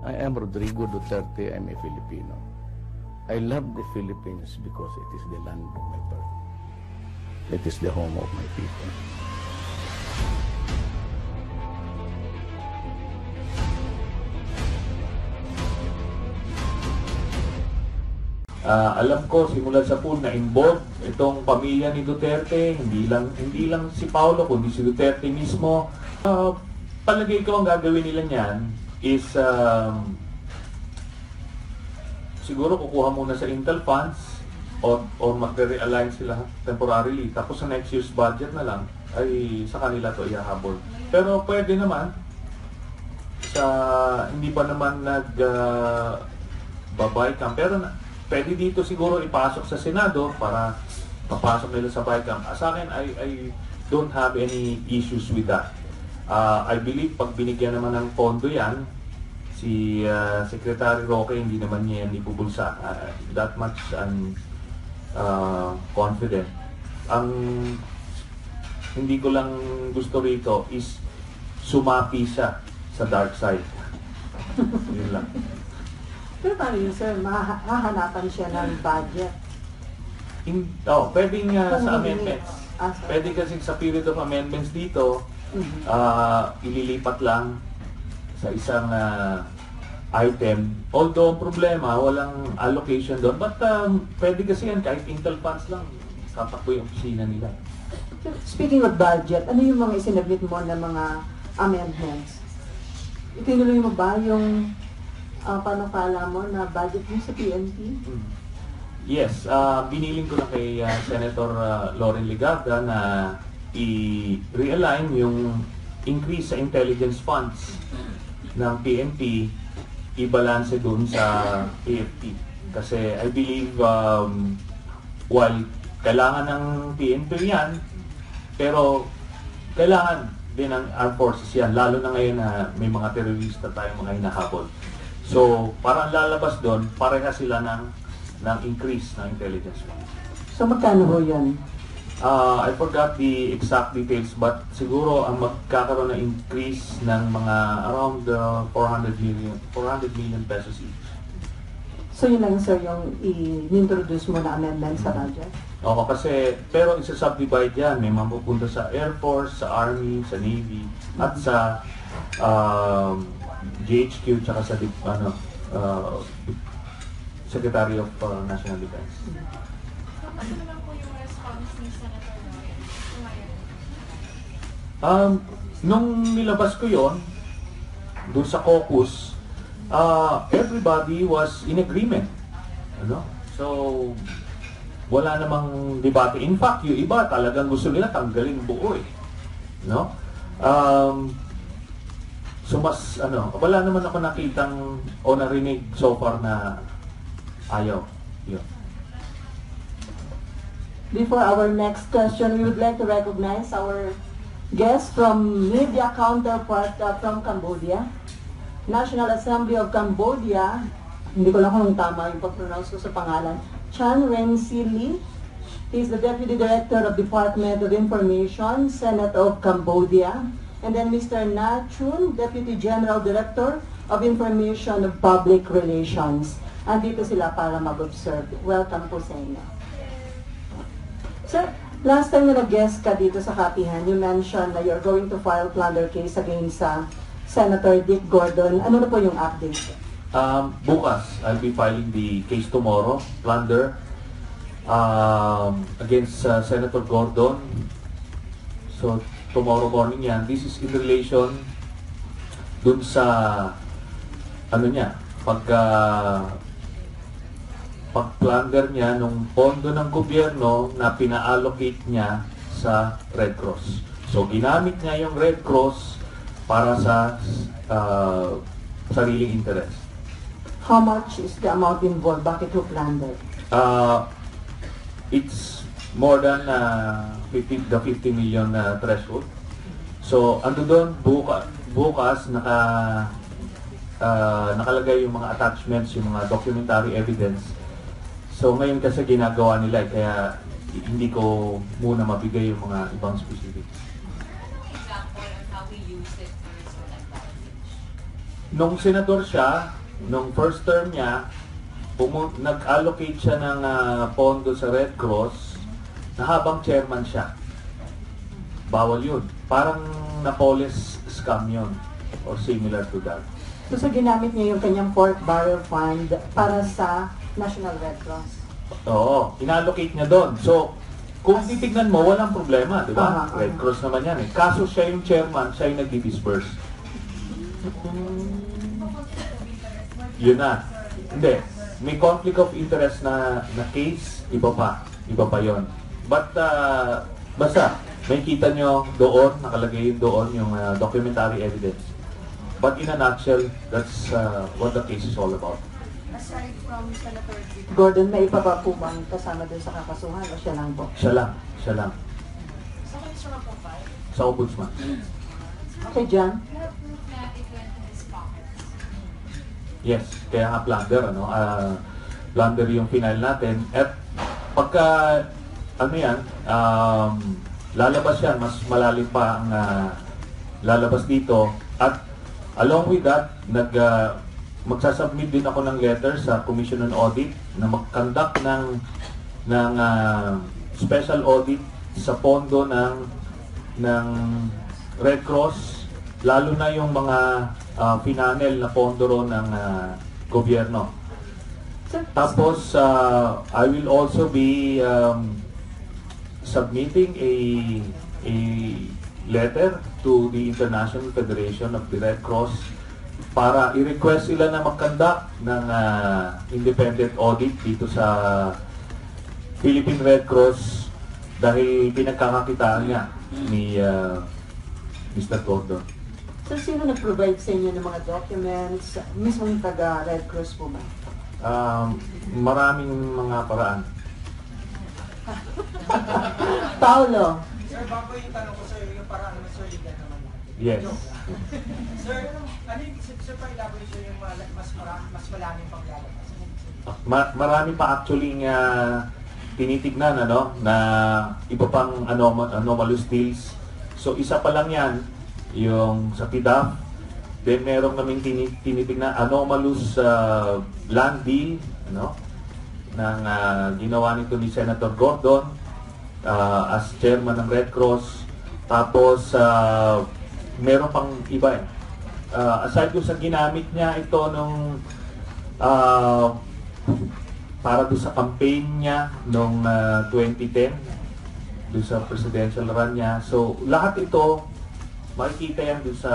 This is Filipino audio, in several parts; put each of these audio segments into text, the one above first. I am Rodrigo Duterte. I'm a Filipino. I love the Philippines because it is the land of my birth. It is the home of my people. Alam ko simula sa pool na involved itong pamilya ni Duterte, hindi lang si Paolo kundi si Duterte mismo. Palagay ko ang gagawin nila niyan is siguro kukuha muna sa Intel funds or magre-realign sila temporarily, tapos sa next year's budget na lang ay sa kanila to ihahabol. Pero pwede naman sa hindi pa naman nag-babay camp, pero pwede dito siguro ipasok sa Senado para papasok nila sa BICAM. Sa akin, I don't have any issues with that. I believe pag binigyan naman ng pondo yan, si Secretary Roque hindi naman niya yan ipubulsa. That much I'm confident. Ang hindi ko lang gusto rito is sumapi siya sa dark side. Yun lang. Pero paano yun, sir? Mahahanapan siya ng budget? Pwedeng sa amendments. Pwede kasi sa period of amendments dito, ililipat lang sa isang item. Although, problema, walang allocation doon. But pwede kasi yan, kahit Intel funds lang, katakbo yung opisina nila. Speaking of budget, ano yung mga isinabit mo na mga amendments? Itinuloy mo ba yung panapala mo na budget mo sa PNP? Yes, biniling ko na kay Senator Loren Legarda na i-realign yung increase sa intelligence funds ng PNP, i-balance dun sa AFP. Kasi I believe while kailangan ng PNP yan, pero kailangan din ng armed forces yan, lalo na ngayon na may mga terorista tayong mga hinahabol. So, parang lalabas doon, pareha sila ng increase ng intelligence. So, magkano ho yan? I forgot the exact details, but siguro ang magkakaroon ng increase ng mga around 400 million pesos each. So, yun lang, sir, yung i-introduce mo na amendment sa budget? Oo, kasi, pero isa-subdivide yan. May mapupunta sa Air Force, sa Army, sa Navy, at sa GHQ tsaka sa Secretary of National Defense. Ano naman po yung response ni Senator Roque? Nung nilabas ko yon doon sa caucus, everybody was in agreement. Ano? So, wala namang debate. In fact, yung iba talagang gusto nila tanggalin buo eh. No? So mas, wala naman ako nakitang o narinig so far na ayaw. Yun. Before our next question, we would like to recognize our guest from media counterpart from Cambodia, National Assembly of Cambodia, hindi ko lang kung tama yung pag-pronounce ko sa pangalan, Chan Rensili. He is the Deputy Director of Department of Information, Senate of Cambodia. And then Mr. Na Chun, Deputy General Director of Information of Public Relations. Andito sila para mag-observe. Welcome po sa inyo. Sir, last time na nag-guest ka dito sa Kapihan, you mentioned that you're going to file plunder case against Senator Dick Gordon. Ano na po yung update? Bukas, I'll be filing the case tomorrow, plunder, against Senator Gordon. So, tomorrow morning yan. This is in relation dun sa pag-plunder niya nung pondo ng gobyerno na pina-allocate niya sa Red Cross. So, ginamit niya yung Red Cross para sa sariling interest. How much is the amount involved? Bakit yung plunder? It's more than the 50 million threshold. So, ando doon, bukas, nakalagay yung mga attachments, yung mga documentary evidence. So, ngayon kasi ginagawa nila, kaya hindi ko muna mabigay yung mga ibang specifics. Example of how we use it for its own advantage. Nung senador siya, nung first term niya, nag-allocate siya ng pondo sa Red Cross na habang chairman siya. Bawal yun. Parang Napoles scam yun or similar to that. So ginamit niya yung kanyang pork barrel fund para sa National Red Cross? Oo. Inallocate niya doon. So, kung titignan mo, walang problema, di ba? Red Cross naman yan eh. Kaso siya yung chairman, siya yung nag-disperse. Yun na. Hindi. May conflict of interest na case, iba pa. Iba pa yun. But, basta, may kita nyo doon, nakalagay doon yung documentary evidence. But in a nutshell, that's what the case is all about. Aside from Senator Gordon, may iba pa po bang kasama din sa kakasuhan o siya lang po? Siya lang. Siya lang. Sa Ombudsman po ba? Sa Ombudsman. Okay, John? Na-proof na it went to his pockets. Yes. Kaya nga plunder, ano? Plunder yung final natin. At pagka, ano yan, lalabas yan, mas malalim pa ang lalabas dito. At along with that, magsasubmit din ako ng letter sa Commission on Audit na mag-conduct ng special audit sa pondo ng Red Cross, lalo na yung mga final na pondo ro ng gobyerno. Tapos, I will also be submitting a letter to the International Federation of the Red Cross para i-request sila na mag-conduct ng independent audit dito sa Philippine Red Cross dahil pinagkakakitaan niya ni Mr. Gordon. So, sino nag-provide sa inyo ng mga documents? Mismo yung taga-Red Cross po ba? Maraming mga paraan. Paolo. Sir, bago yung tanong ko sa'yo, yung paraan na sir, yung naman natin. Yes. Sir, ano yung isip sir pa elaborate yung mas maraming paglalabas? Marami pa actually nga tinitignan, ano, na iba pang anomalous deals. So isa pa lang yan, yung sa PDAF. Then meron kaming tinitignan anomalous land deal, ano, ng ginawa nito ni Senator Gordon as chairman ng Red Cross. Tapos meron pang iba eh. Aside doon sa ginamit niya ito nung para doon sa campaign niya nung 2010 doon sa presidential run niya. So lahat ito makikita yan doon sa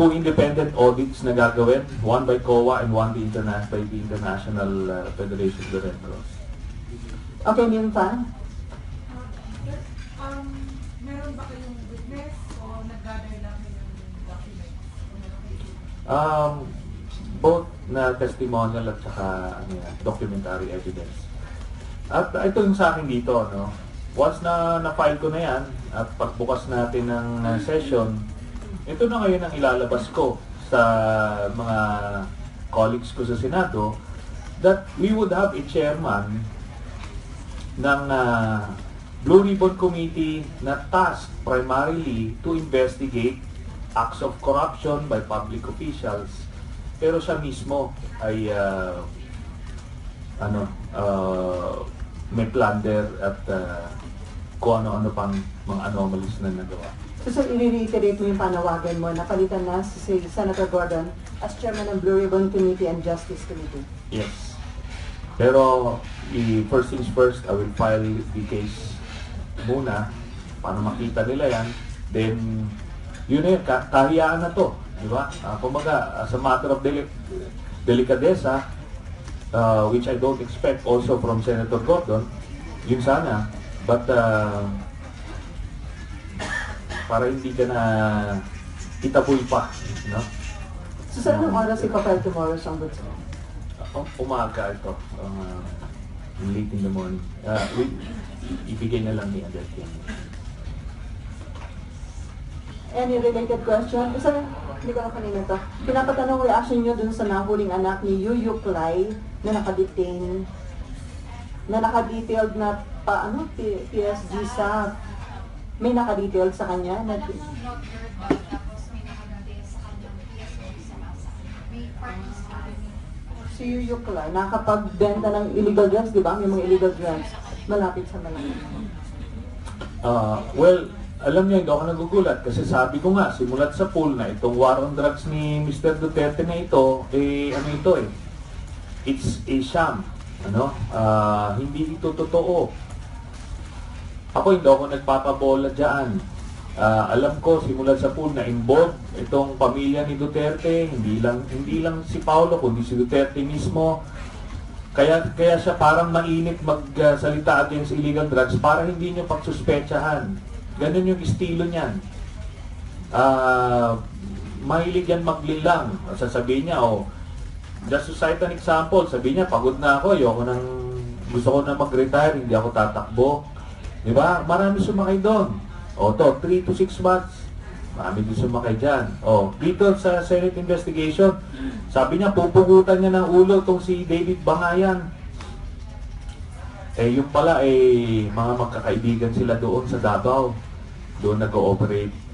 two independent audits na gagawin, one by COA and one by the International Federation of the Red Cross. Okay, yun pa? Meron ba kayong witness o nag-gather lang? Both na testimonial at saka documentary evidence. At ito yung sa akin dito, no? Once na-file ko na yan at pagbukas natin ng session, ito na ngayon ang ilalabas ko sa mga colleagues ko sa Senado that we would have a chairman ng Blue Ribbon Committee na tasked primarily to investigate acts of corruption by public officials, pero siya mismo ay may plunder at kung ano-ano pang mga anomalies na nagawa. So i-reiterate mo yung panawagan mo na palitan na si Senator Gordon as chairman ng Blue Ribbon Committee and Justice Committee. Yes. Pero first things first, I will file the case muna para makita nila yan. Then yun na yun, kahiyaan na to, di ba? Kumbaga, as a matter of delicadeza, which I don't expect also from Senator Gordon, yun sana, but para hindi ka na itapoy pa, you know? So, saan ang oras ipapal tomorrow sa Ombudsman? Umaga ito, late in the morning. Ibigay na lang niya dahil yan. Any related question? Isa na, hindi ko na kanina ito. Pinapatanong reaction nyo dun sa nahuling anak ni Yuyu Clay na nakadetained, na nakadetailed na PSG sa, may nakadetailed sa kanya? Alam mo, not heard ba? Tapos may nakadetailed sa kanya. Si Yukla, nakapagbenta ng illegal drugs, di ba? May mga illegal drugs malapit sa Manila. Well, alam niya, hindi ako nagugulat kasi sabi ko nga, simulat sa pool na itong war on drugs ni Mr. Duterte na ito, eh, ano ito eh? It's a sham. Ano? Hindi ito totoo. Ako hindi ako nagpapabola dyan. Alam ko, simulat sa pool na involved itong pamilya ni Duterte, hindi lang si Paolo, kundi si Duterte mismo. Kaya siya parang mainit magsalita against illegal drugs para hindi niyo pagsuspetsahan. Ganun yung estilo niyan. Mahilig yan maglilang. Sasabihin niya, oh, just to cite an example, sabihin niya, pagod na ako, gusto ko na mag-retire, hindi ako tatakbo. Diba? Marami sumakay doon. O to, 3 to 6 months, marami din sumakay dyan. O, dito sa Senate investigation, sabi niya, pupugutan niya ng ulo itong si David Bangayan. Eh, yung pala, eh, mga magkakaibigan sila doon sa Davao. Doon nag-ooperate.